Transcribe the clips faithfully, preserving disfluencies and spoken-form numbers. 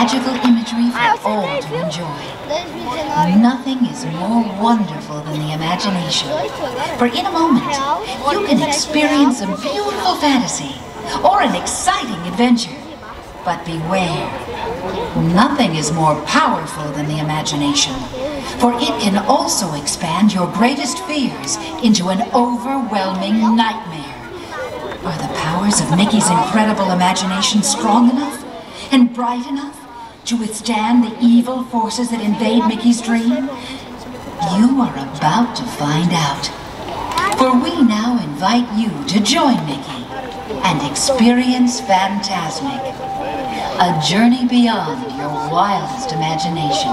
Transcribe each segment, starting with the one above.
magical imagery for all to enjoy. Nothing is more wonderful than the imagination. For in a moment, you can experience a beautiful fantasy or an exciting adventure. But beware, nothing is more powerful than the imagination, for it can also expand your greatest fears into an overwhelming nightmare. Are the powers of Mickey's incredible imagination strong enough and bright enough to withstand the evil forces that invade Mickey's dream? You are about to find out, for we now invite you to join Mickey and experience Fantasmic, a journey beyond your wildest imagination.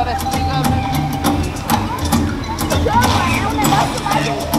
agora fica... Joga, é um negócio mais...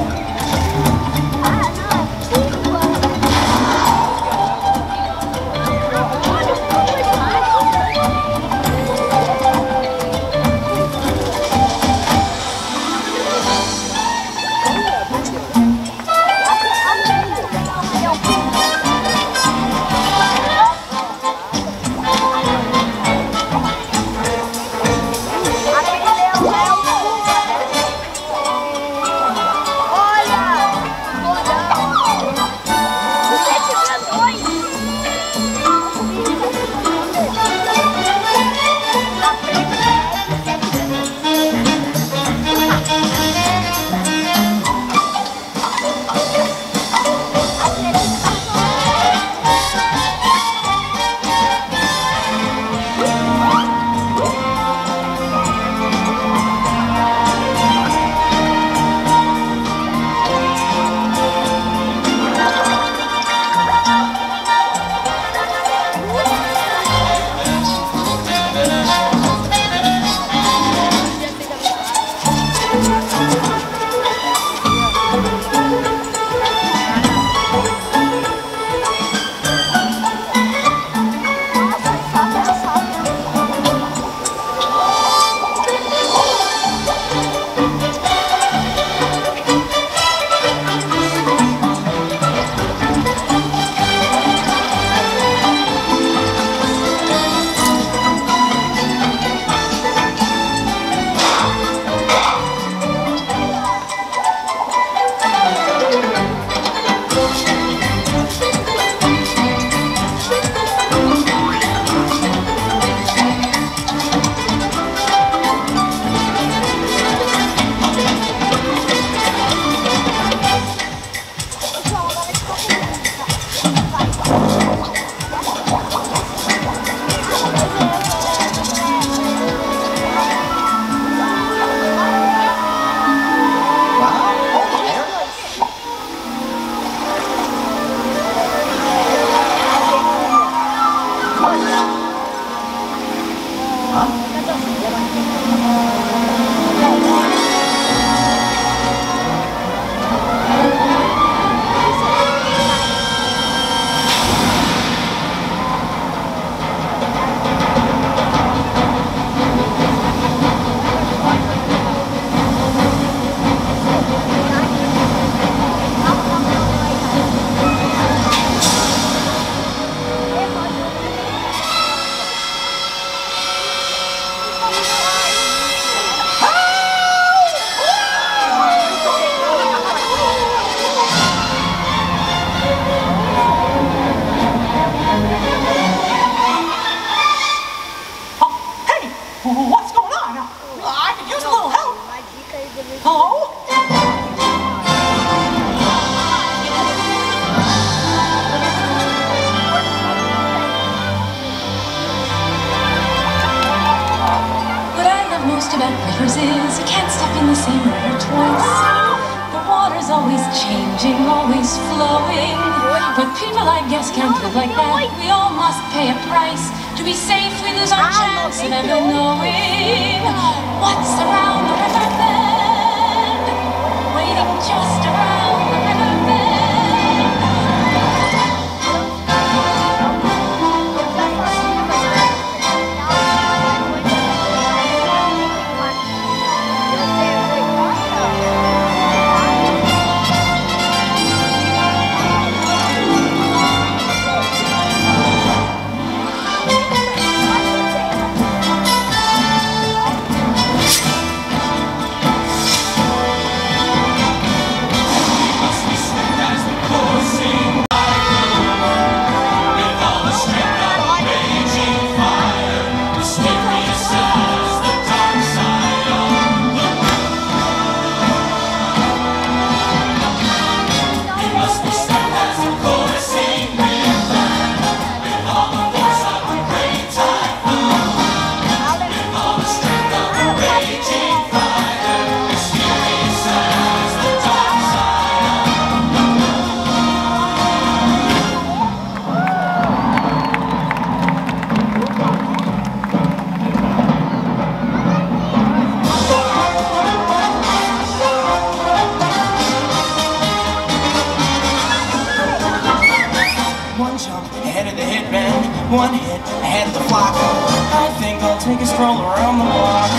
from around the block.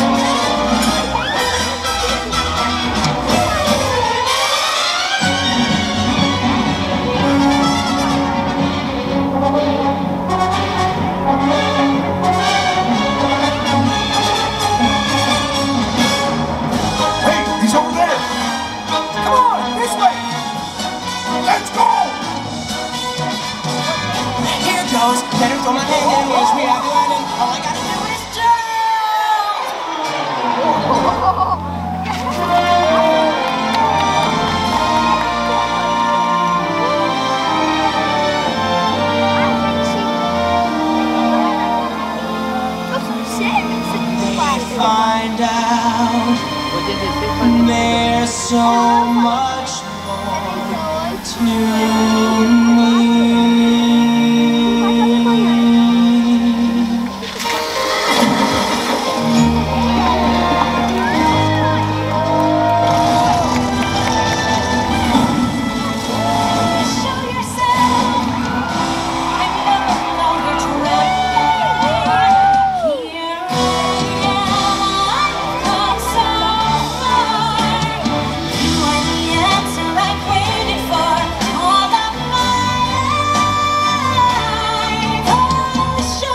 Hey, he's over there! Come on, this way! Let's go! Here goes, better throw my hand and watch me out. Find out there's so much more to me. Show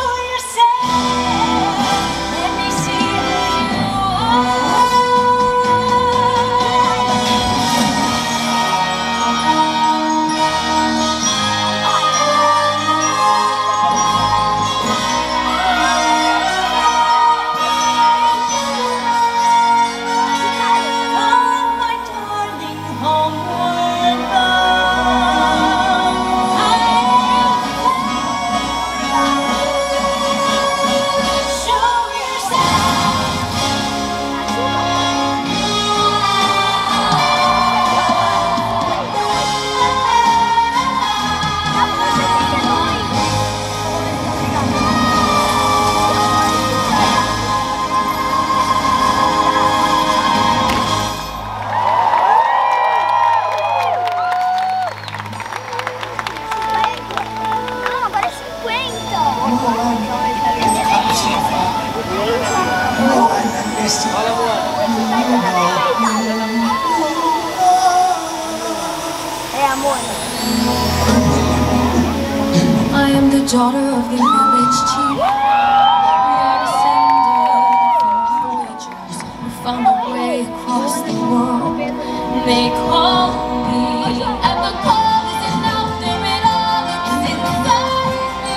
yourself and never know which way here. I am the daughter of the village chief. We are descended from villagers who found a way across the world. They call me and the call is enough. There it all is inside me.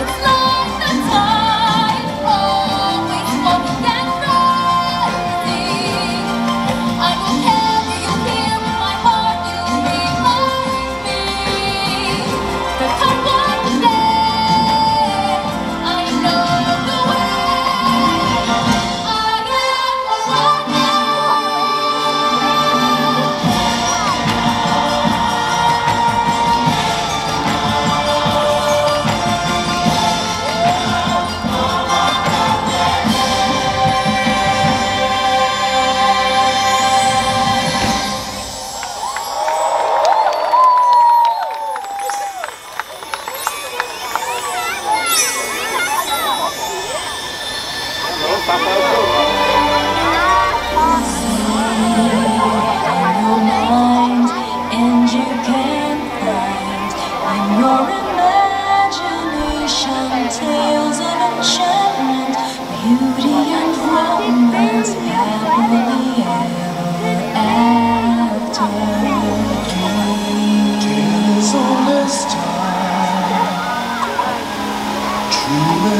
It's like the tide always floating and rising. I will carry you here in my heart. You'll be like me. The time one day I know the way. I am a wonder.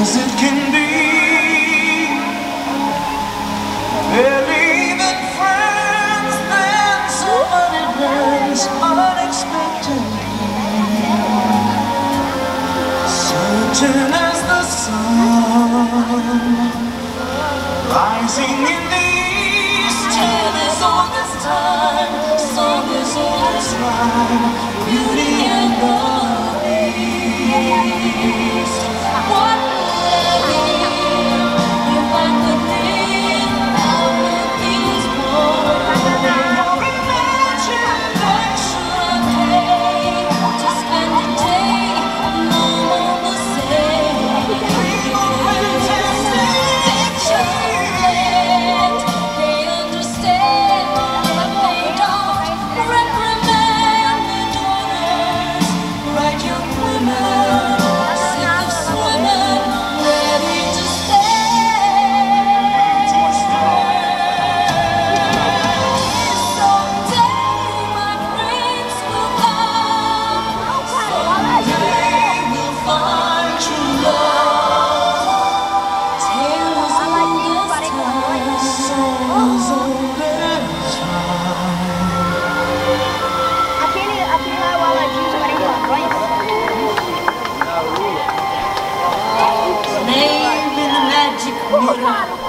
As it can be, they're even friends, then someone advanced unexpectedly. Certain as the sun rising in the east. Till there's all this time, so there's all this rhyme, beauty and the beast. What? We're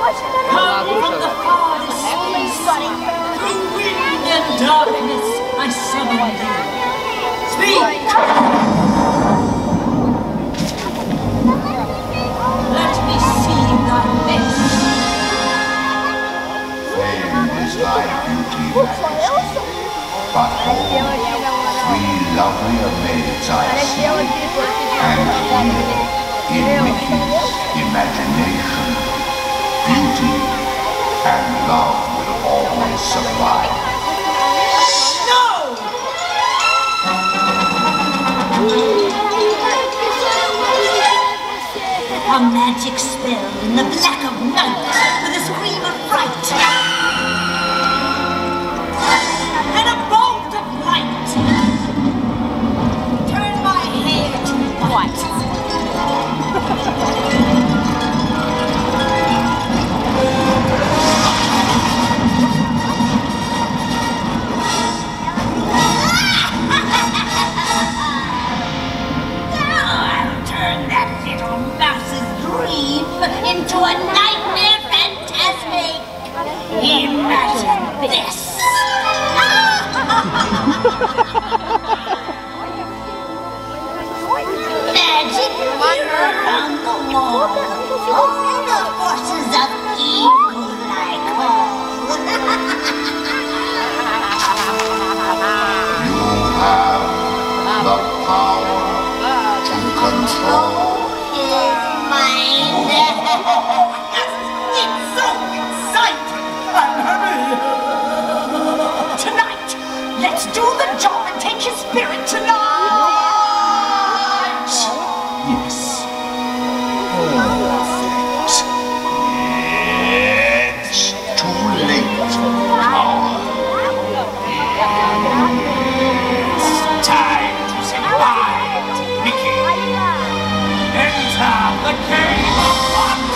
Come from the fog and sea, through wind and darkness, I summon you. Speak! Let me see thy face. Fair is thy beauty, majesty, but oh, three lovelier maids I see, and you, in Mickey's imagination, beauty and love will always survive. No! A magic spell in the black of night with a scream of fright. And a bolt of light. Turn my hair to white. Into a nightmare Fantasmic! Imagine this! Magic mirror on the wall, all the forces of evil I call. You have the power to control. It's so exciting! I'm happy! Tonight, let's do the job and take his spirit tonight! Yes. It's too late, Power. It's time to say goodbye to Mickey. Enter the cave of wonder!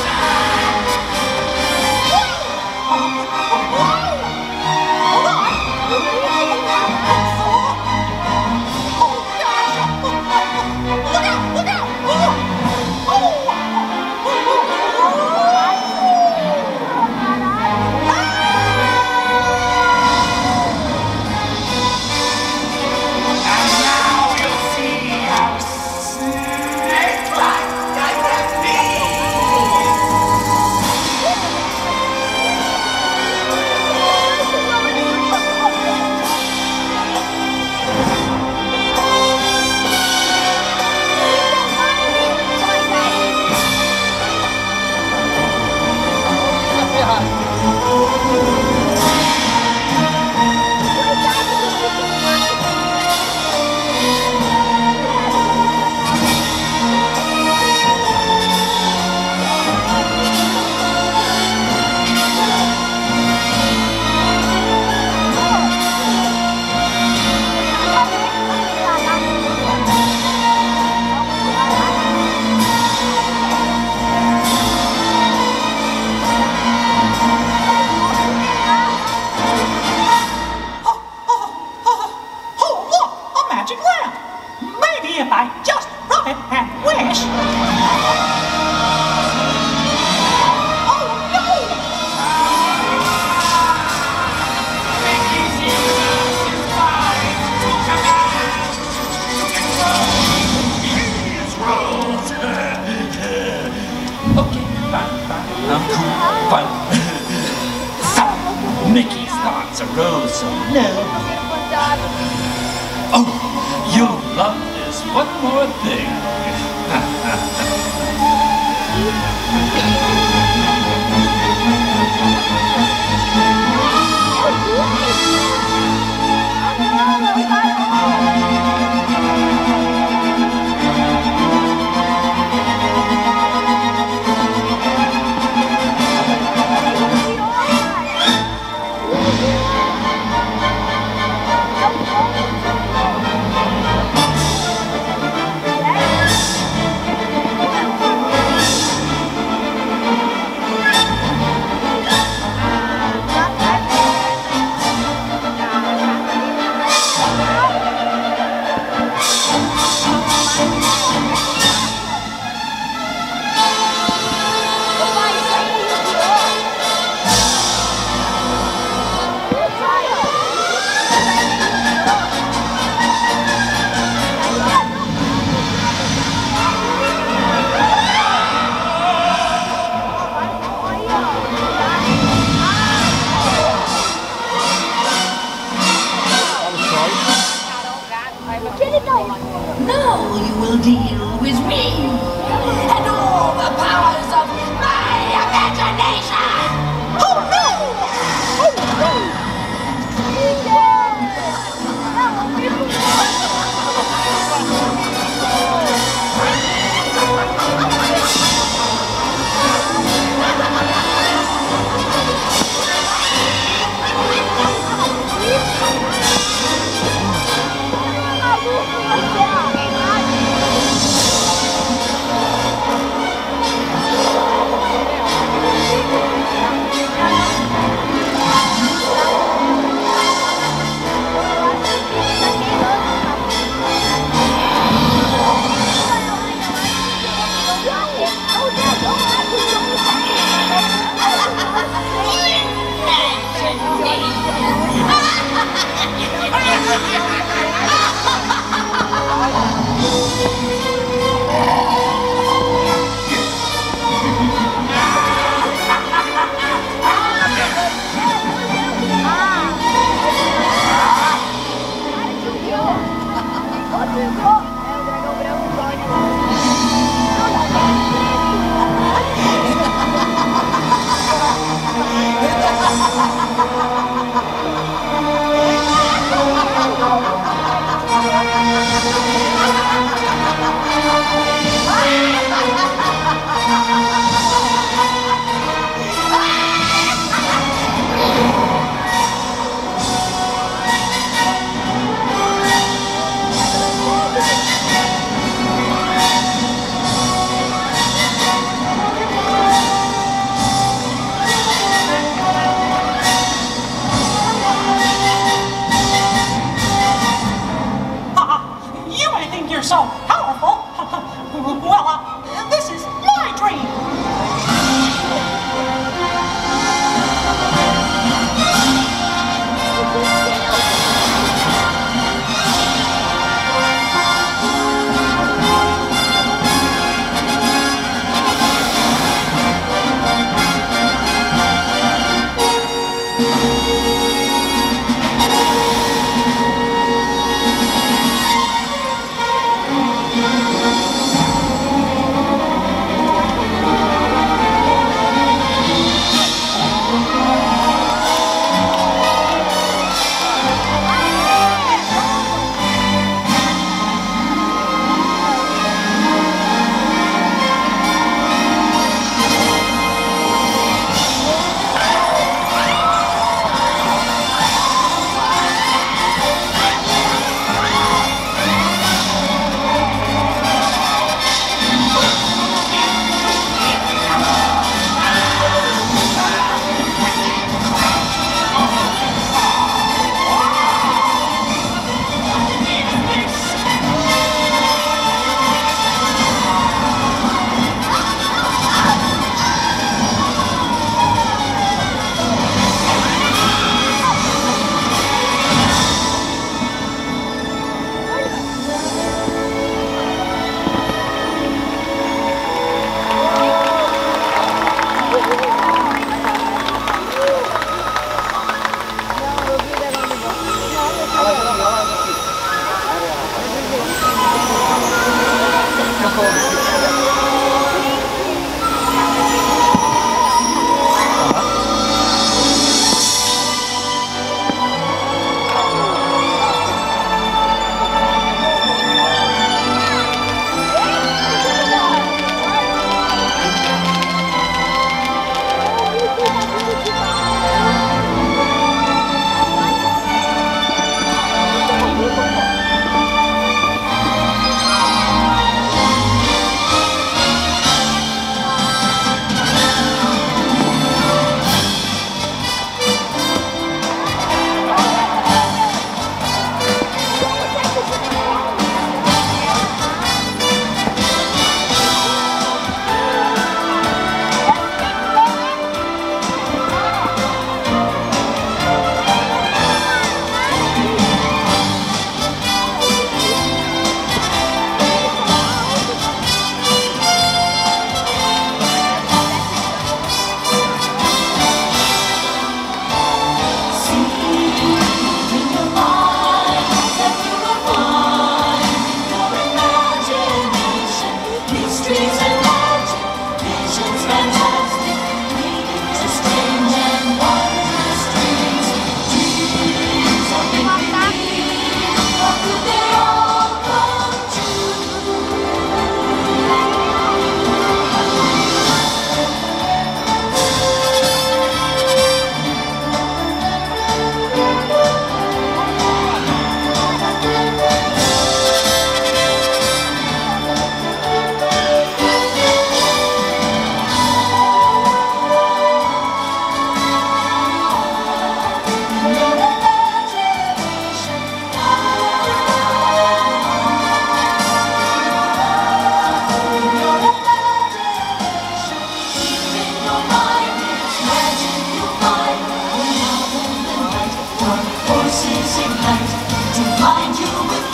So no. Oh, you'll love this. One more thing. Yes.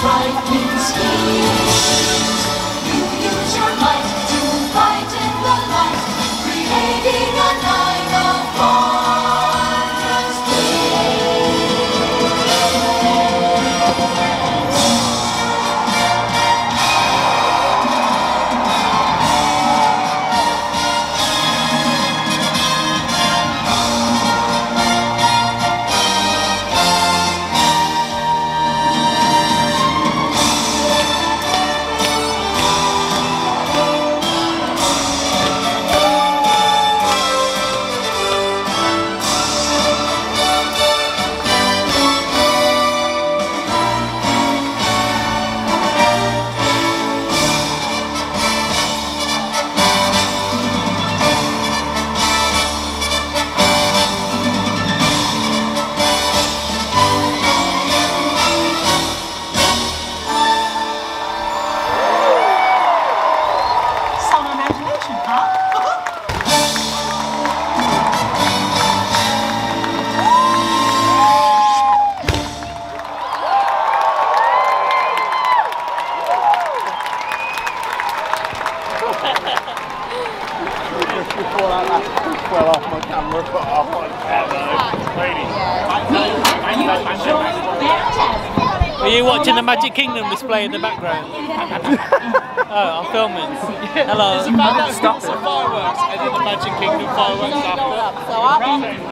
frightening schemes. You use your might to fight in the light, creating a night of Magic Kingdom display in the background. Oh, I'm filming. Hello. There's a man that's got some fireworks and then the Magic Kingdom fireworks after. So